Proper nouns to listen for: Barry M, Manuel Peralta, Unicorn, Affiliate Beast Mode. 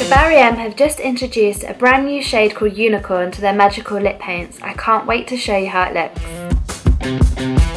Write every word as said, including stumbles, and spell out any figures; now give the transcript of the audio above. So Barry M have just introduced a brand new shade called Unicorn to their magical lip paints. I can't wait to show you how it looks.